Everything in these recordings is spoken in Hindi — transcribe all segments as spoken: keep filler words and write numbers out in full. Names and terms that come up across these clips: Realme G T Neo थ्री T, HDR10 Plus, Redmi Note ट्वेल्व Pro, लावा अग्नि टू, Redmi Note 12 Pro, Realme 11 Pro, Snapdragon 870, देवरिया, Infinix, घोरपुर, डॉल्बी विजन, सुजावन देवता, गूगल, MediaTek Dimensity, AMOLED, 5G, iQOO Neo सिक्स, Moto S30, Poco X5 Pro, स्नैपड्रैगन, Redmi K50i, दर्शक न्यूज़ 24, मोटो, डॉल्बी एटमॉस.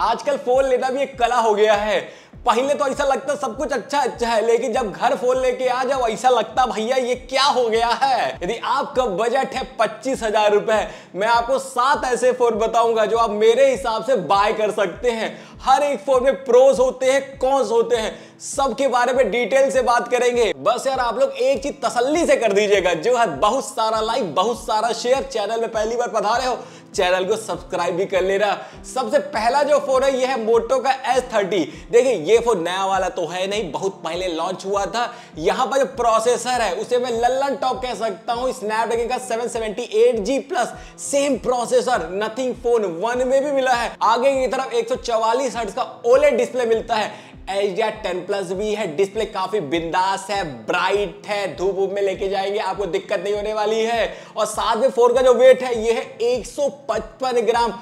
आजकल फोन लेना भी एक कला हो गया है। पहले तो ऐसा लगता सब कुछ अच्छा अच्छा है, लेकिन जब घर फोन लेके आ जाओ ऐसा लगता भैया ये क्या हो गया है। यदि आपका बजट है पच्चीस हजार रुपए, मैं आपको सात ऐसे फोन बताऊंगा जो आप मेरे हिसाब से बाय कर सकते हैं। हर एक फोन में प्रोज होते हैं, कॉन्स होते हैं, सबके बारे में डिटेल से बात करेंगे। बस यार आप लोग एक चीज तसल्ली से कर दीजिएगा जो है बहुत सारा लाइक, बहुत सारा शेयर। चैनल में पहली बार पधारे हो चैनल को सब्सक्राइब भी कर लेना। सबसे पहला जो फोन है यह है मोटो का एस थर्टी। देखिए ये फोन नया वाला तो है नहीं, बहुत पहले लॉन्च हुआ था। यहाँ पर जो प्रोसेसर है उसे मैं लल्लन टॉप कह सकता हूँ। स्नैपड्रैगन का seven seven eight G plus same processor Nothing phone one में भी मिला है। आगे की तरफ एक सौ चौवालीस हर्ट्ज का ओलेड डिस्प्ले मिलता है, H D R ten plus भी है। डिस्प्ले काफी बिंदास है, ब्राइट है, धूप में लेके जाएंगे आपको दिक्कत नहीं होने वाली है। और साथ में फोन का जो वेट है ये है एक सौ पचपन ग्राम,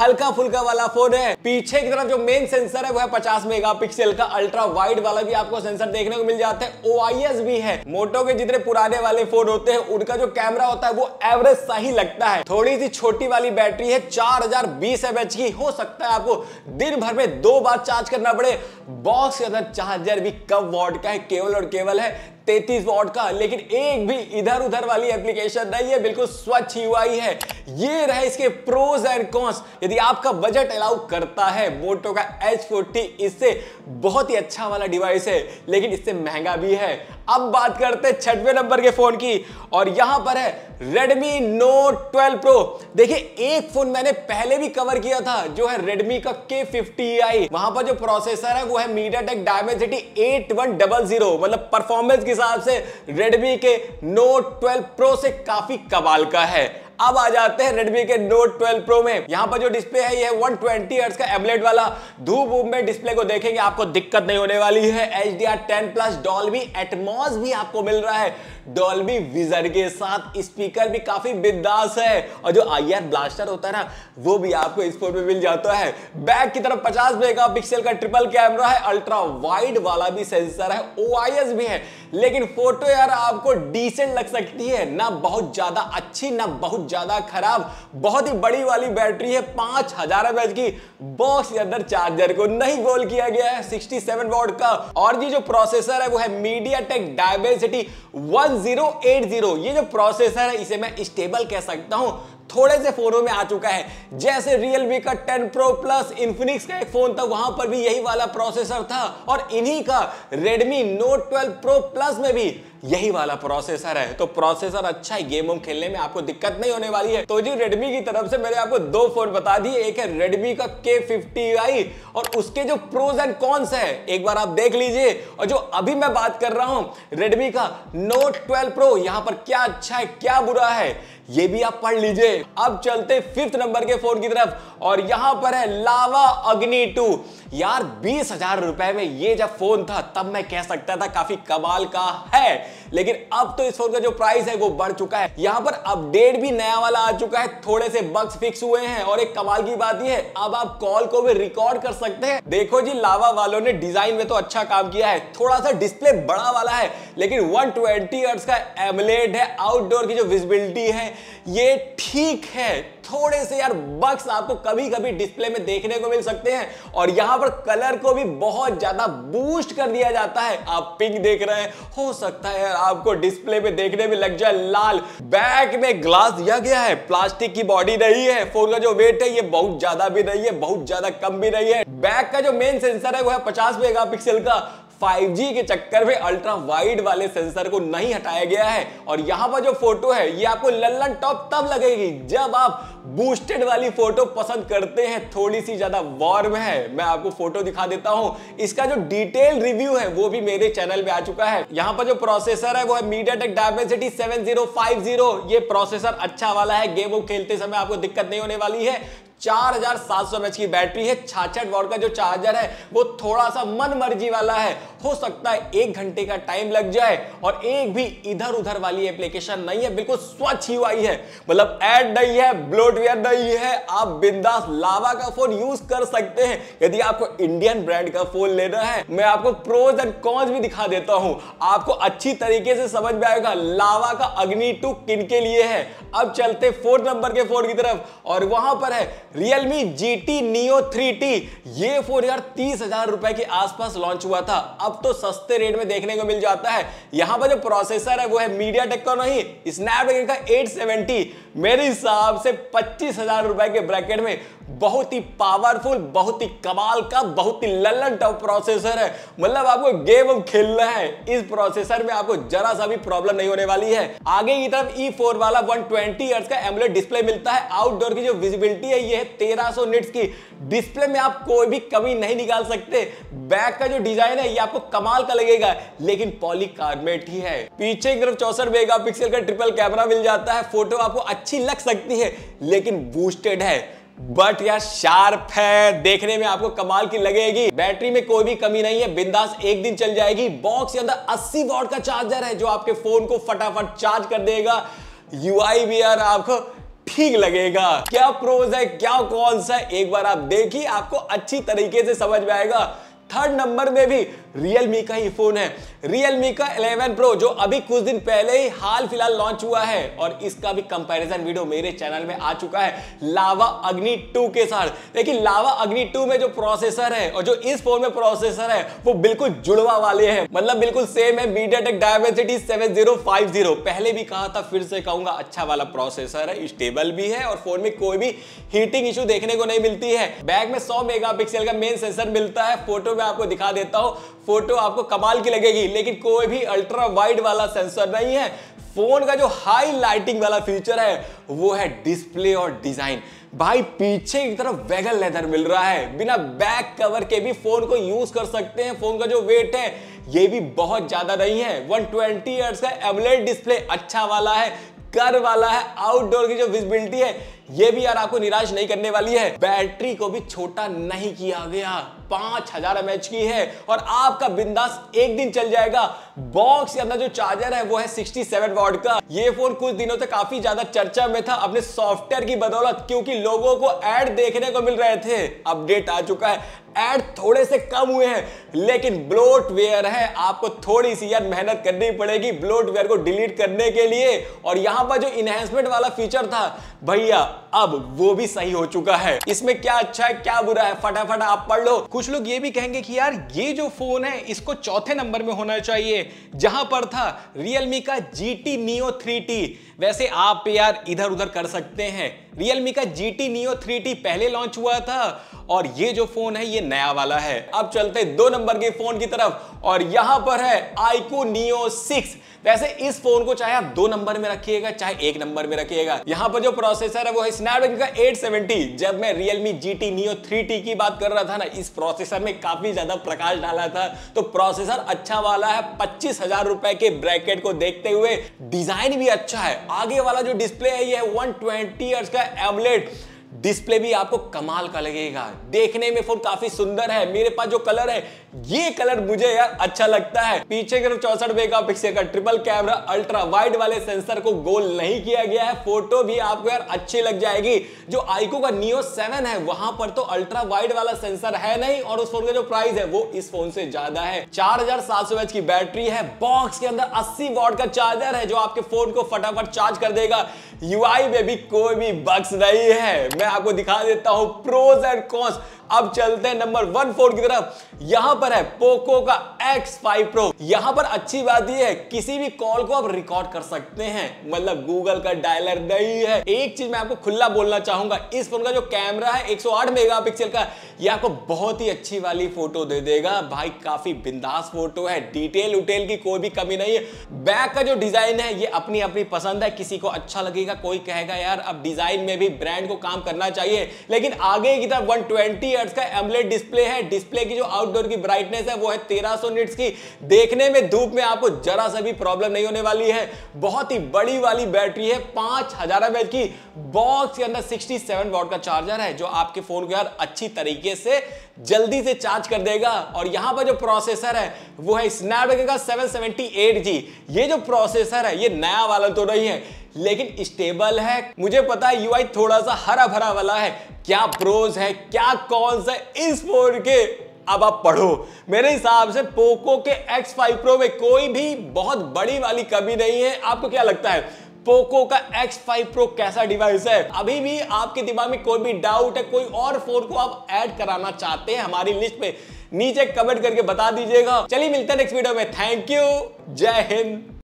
हल्का फुल्का वाला फोन है। पीछे की तरफ जो मेन सेंसर है वह पचास मेगापिक्सल का अल्ट्रा वाइड वाला भी आपको सेंसर देखने को मिल जाता है। ओ आई एस भी है। मोटो के जितने पुराने वाले फोन होते हैं उनका जो कैमरा होता है वो एवरेज सही लगता है। थोड़ी सी छोटी वाली बैटरी है, चार हजार बीस एमएच की। हो सकता है आपको दिन भर में दो बार चार्ज करना पड़े। बॉक्स के अंदर चार्जर भी कम वॉट का है, केवल और केवल है तैंतीस वॉट का, लेकिन एक भी इधर उधर वाली एप्लीकेशन नहीं है, बिल्कुल स्वच्छ यूआई है। ये रहे इसके प्रोज एंड कॉन्स। यदि आपका बजट अलाउ करता है, मोटो का एच फोर्टी इससे बहुत ही अच्छा वाला डिवाइस है, लेकिन इससे महंगा भी है। अब बात करते हैं छठवें नंबर के फोन की, और यहां पर है Redmi Note ट्वेल्व Pro। देखिए एक फोन मैंने पहले भी कवर किया था जो है Redmi का के फिफ्टी आई। वहां पर जो प्रोसेसर है वो है MediaTek Dimensity eight one double zero, मतलब परफॉर्मेंस के हिसाब से Redmi के Note ट्वेल्व Pro से काफी कमाल का है। अब आ जाते हैं Redmi के Note ट्वेल्व Pro में। यहाँ पर जो डिस्प्ले है ये एक सौ बीस हर्ट्ज का AMOLED वाला। धूप में डिस्प्ले को देखेंगे आपको दिक्कत नहीं होने वाली है। H D R ten plus, डॉल्बी एटमॉस भी आपको मिल रहा है डॉल्बी विजन के साथ। स्पीकर भी काफी बिंदास है, और जो आईआर ब्लास्टर होता है ना वो भी आपको इस फोन में मिल जाता है। बैक की तरफ पचास मेगा पिक्सल का ट्रिपल कैमरा है, अल्ट्रा वाइड वाला भी सेंसर है, ओ आई एस भी है। लेकिन फोटो यार आपको डिसेंट लग सकती है, ना बहुत ज्यादा अच्छी ना बहुत ज्यादा खराब। बहुत ही बड़ी वाली बैटरी है, पांच हजार एमएच की। बॉक्स के अंदर चार्जर को नहीं गोल किया गया है, सड़सठ वॉट का। और ये जो प्रोसेसर है वो है MediaTek Dimensity टेन एटी। ये जो प्रोसेसर है इसे मैं स्टेबल कह सकता हूं, थोड़े से फोनों में आ चुका है। जैसे Realme का टेन Pro Plus, Infinix का एक फोन था वहां पर भी यही वाला प्रोसेसर था, और इन्हीं का Redmi Note ट्वेल्व Pro Plus में भी यही वाला प्रोसेसर है। तो प्रोसेसर अच्छा है, गेम खेलने में आपको दिक्कत नहीं होने वाली है। तो जी Redmi की तरफ से मैंने आपको दो फोन बता दिए, एक है Redmi का के फिफ्टी आई और उसके जो प्रोज एंड कॉन्स है एक बार आप देख लीजिए। और जो अभी मैं बात कर रहा हूं Redmi का Note ट्वेल्व Pro, यहाँ पर क्या अच्छा है क्या बुरा है ये भी आप पढ़ लीजिए। अब चलते फिफ्थ नंबर के फोन की तरफ, और यहां पर है लावा अग्नि टू। यार बीस हजार रुपए में ये जब फोन था तब मैं कह सकता था काफी कमाल का है, लेकिन अब तो इस फोन का जो प्राइस है वो बढ़ चुका है। यहाँ पर अपडेट भी नया वाला आ चुका है, थोड़े से बग्स फिक्स हुए हैं, और एक कमाल की बात ये है अब आप कॉल को भी रिकॉर्ड कर सकते हैं। देखो जी लावा वालों ने डिजाइन में तो अच्छा काम किया है, थोड़ा सा डिस्प्ले बड़ा वाला है, लेकिन एक सौ बीस हर्ट्ज का एमोलेड है। आउटडोर की जो विजिबिलिटी है ये ठीक है, थोड़े से यार बग्स आपको कभी कभी डिस्प्ले में देखने को मिल सकते हैं। और यहाँ पर कलर को भी बहुत ज्यादा बूस्ट कर दिया जाता है, आप पिंक देख रहे हैं, हो सकता है यार आपको डिस्प्ले में देखने में लग जाए लाल। बैक में ग्लास दिया गया है, प्लास्टिक की बॉडी नहीं है। फोन का जो वेट है ये बहुत ज्यादा भी नहीं है, बहुत ज्यादा कम भी नहीं है। बैक का जो मेन सेंसर है वो है पचास मेगा पिक्सल का। फाइव जी के चक्कर में अल्ट्रा वाइड वाले सेंसर को नहीं हटाया गया है। और यहाँ पर जो फोटो है ये आपको लल्लन टॉप तब लगेगी जब आप बूस्टेड वाली फोटो पसंद करते हैं, थोड़ी सी ज्यादा वार्म है। मैं आपको फोटो दिखा देता हूँ, इसका जो डिटेल रिव्यू है वो भी मेरे चैनल में आ चुका है। यहाँ पर जो प्रोसेसर है वो है MediaTek Dimensity seven zero five zero. ये प्रोसेसर अच्छा वाला है, गेम खेलते समय आपको दिक्कत नहीं होने वाली है। चार हजार सात सौ एमएच की बैटरी है, छियासठ वॉट का जो चार्जर है वो थोड़ा सा मन मर्जी वाला है, हो सकता है एक घंटे का टाइम लग जाए, और एक भी इधर उधर वाली एप्लीकेशन नहीं है, बिल्कुल स्वच्छ यूआई है, मतलब ऐड नहीं है, ब्लोटवेयर नहीं है। आप बिंदास लावा का फोन यूज कर सकते हैं यदि आपको इंडियन ब्रांड का फोन लेना है। मैं आपको प्रोज एंड कॉन्स भी दिखा देता हूँ, आपको अच्छी तरीके से समझ में आएगा लावा का अग्नि टू किन के लिए है। अब चलते फोर्थ नंबर के फोन की तरफ, और वहां पर है Realme G T Neo थ्री T, ये फोन यार तीस हजार रुपए के आसपास लॉन्च हुआ था, अब तो सस्ते रेट में देखने को मिल जाता है। यहाँ पर जो प्रोसेसर है वो है मीडियाटेक का नहीं, स्नैपड्रैगन का एट सेवेंटी। मेरे हिसाब से पच्चीस हजार रुपए के ब्रैकेट में बहुत ही पावरफुल, बहुत ही कमाल का, बहुत ही लल्लन टॉप प्रोसेसर है। मतलब आपको गेम खेलना है इस प्रोसेसर में, आपको जरा सा भी प्रॉब्लम नहीं होने वाली है। आगे की तरफ ई फोर वाला वन ट्वेंटी हर्ट्ज का एमोलेड डिस्प्ले मिलता है। आउटडोर की जो विजिबिलिटी है ये है तेरह सौ निट्स की। डिस्प्ले में आप कोई भी कमी नहीं निकाल सकते। बैक का जो डिजाइन है ये आपको कमाल का लगेगा, लेकिन पॉलीकार्बोनेट ही है। पीछे की तरफ चौसठ मेगापिक्सल का ट्रिपल कैमरा मिल जाता है। फोटो आपको अच्छी लग सकती है, लेकिन बूस्टेड है, बट यार शार्प है, देखने में आपको कमाल की लगेगी। बैटरी में कोई भी कमी नहीं है, बिंदास एक दिन चल जाएगी। बॉक्स के अंदर अस्सी वॉट का चार्जर है जो आपके फोन को फटाफट चार्ज कर देगा। यूआई भी यार आपको ठीक लगेगा। क्या प्रोज है, क्या कॉन्स है, एक बार आप देखिए, आपको अच्छी तरीके से समझ में आएगा। थर्ड नंबर में भी Realme का ही फोन है, Realme का इलेवन प्रो, जो अभी कुछ दिन पहले ही हाल फिलहाल लॉन्च हुआ है, और इसका भी कंपैरिजन वीडियो मेरे चैनल में आ चुका है लावा अग्नि टू के साथ। लेकिन लावा अग्नि टू में जो प्रोसेसर है और जो इस फोन में प्रोसेसर है वो बिल्कुल जुड़वा वाले हैं, मतलब बिल्कुल सेम है। MediaTek Dimensity seven zero five zero, पहले भी कहा था, फिर से कहूंगा, अच्छा वाला प्रोसेसर है, स्टेबल भी है, और फोन में कोई भी हीटिंग इशू देखने को नहीं मिलती है। बैक में सौ मेगा पिक्सल का मेन सेंसर मिलता है। फोटो में आपको दिखा देता हूं, फोटो आपको कमाल की लगेगी, लेकिन कोई भी अल्ट्रा वाइड वाला सेंसर नहीं है। फोन का जो हाई लाइटिंग वाला फीचर है वो है डिस्प्ले और डिजाइन। भाई पीछे की तरफ वेगन लेदर मिल रहा है, बिना बैक कवर के भी फोन को यूज कर सकते हैं। फोन का जो वेट है ये भी बहुत ज्यादा नहीं है। वन ट्वेंटी हर्ट्ज का एमोलेड डिस्प्ले अच्छा वाला है, कर वाला है। आउटडोर की जो विजिबिलिटी है ये भी यार आपको निराश नहीं करने वाली है। बैटरी को भी छोटा नहीं किया गया, पांच हजार एमएच की है और आपका बिंदास एक दिन चल जाएगा। बॉक्स के अंदर जो चार्जर है वो है सड़सठ वॉट का। ये फोन कुछ दिनों तक काफी ज्यादा चर्चा में था अपने सॉफ्टवेयर की बदौलत, क्योंकि लोगों को ऐड देखने को मिल रहे थे। अपडेट आ चुका है, ऐड थोड़े से कम हुए हैं, लेकिन ब्लोटवेयर है, आपको थोड़ी सी यार मेहनत करनी पड़ेगी ब्लोटवेयर को डिलीट करने के लिए। और यहाँ पर जो इनहेंसमेंट वाला फीचर था भैया, अब वो भी सही हो चुका है। इसमें क्या अच्छा है क्या बुरा है फटाफट आप पढ़ लो। कुछ लोग ये भी कहेंगे कि यार ये जो फोन है इसको चौथे नंबर में होना चाहिए, जहां पर था Realme का G T Neo थ्री T। वैसे आप यार इधर उधर कर सकते हैं। Realme का G T Neo थ्री T पहले लॉन्च हुआ था और ये जो फोन है ये नया वाला है। अब चलते दो नंबर के फोन की तरफ, और यहां पर है iQOO Neo सिक्स। वैसे इस फोन को चाहे आप दो नंबर में रखिएगा चाहे एक नंबर में रखिएगा। यहाँ पर जो प्रोसेसर है वो है स्नैपड्रैगन का एट सेवेंटी। जब मैं Realme G T Neo थ्री T की बात कर रहा था ना, इस प्रोसेसर में काफी ज्यादा प्रकाश डाला था, तो प्रोसेसर अच्छा वाला है। पच्चीस हजार रुपए के ब्रैकेट को देखते हुए डिजाइन भी अच्छा है। आगे वाला जो डिस्प्ले है ये वन ट्वेंटी हर्ट्ज का एमोलेड डिस्प्ले भी आपको कमाल का लगेगा। देखने में फोन काफी सुंदर है। मेरे पास जो कलर है ये कलर मुझे यार अच्छा लगता है। पीछे की तरफ चौसठ मेगापिक्सल का ट्रिपल कैमरा, अल्ट्रा वाइड वाले सेंसर को गोल नहीं किया गया है। फोटो भी आपको यार अच्छी लग जाएगी। जो iQOO का Neo सेवन है वहां पर तो अल्ट्रा वाइड वाला सेंसर है नहीं, और उस फोन का जो प्राइस है वो इस फोन से ज्यादा है। चार हजार सात सौ एच की बैटरी है। बॉक्स के अंदर अस्सी वॉट का चार्जर है जो आपके फोन को फटाफट चार्ज कर देगा। यूआई में भी कोई भी बग्स नहीं है। मैं आपको दिखा देता हूं प्रोज एंड कॉन्स। अब चलते हैं नंबर वन फोन की तरफ। यहां पर है पोको का एक्स फाइव प्रो। यहां पर अच्छी बात यह है किसी भी कॉल को आप रिकॉर्ड कर सकते हैं, मतलब गूगल का डायलर नहीं है। एक चीज मैं आपको खुला बोलना चाहूंगा, इस फोन का जो कैमरा है एक सौ आठ मेगापिक्सल का, ये आपको बहुत ही अच्छी वाली फोटो दे देगा। भाई काफी बिंदास फोटो है, डिटेल उटेल की कोई भी कमी नहीं है। बैक का जो डिजाइन है ये अपनी अपनी पसंद है, किसी को अच्छा लगेगा, कोई कहेगा यार अब डिजाइन में भी ब्रांड को काम करना चाहिए। लेकिन आगे की तरफ वन ट्वेंटी का एमोलेड डिस्प्ले है। डिस्प्ले की जो आउटडोर की ब्राइटनेस है वो है तेरह सौ निट्स की। देखने में धूप में आपको जरा सा भी प्रॉब्लम नहीं होने वाली है। बहुत ही बड़ी वाली बैटरी है, पांच हजार एमएच की। बॉक्स के अंदर सड़सठ वॉट का चार्जर है जो आपके फोन को यार अच्छी तरीके से जल्दी से चार्ज कर देगा। और यहां पर जो प्रोसेसर है वो है स्नैपड्रैगन का सेवन सेवेंटी एट जी। ये जो प्रोसेसर है ये नया वाला तो नहीं है, लेकिन स्टेबल है। मुझे पता है यूआई थोड़ा सा हरा भरा वाला है। क्या प्रोज है क्या कॉन्स है इस फोन के, अब आप पढ़ो। मेरे हिसाब से पोको के एक्स फाइव प्रो में कोई भी बहुत बड़ी वाली कमी नहीं है। आपको क्या लगता है पोको का एक्स फाइव प्रो कैसा डिवाइस है। अभी भी आपके दिमाग में कोई भी डाउट है, कोई और फोन को आप ऐड कराना चाहते हैं हमारी लिस्ट में, नीचे कमेंट करके बता दीजिएगा। चलिए मिलते हैं नेक्स्ट वीडियो में। थैंक यू, जय हिंद।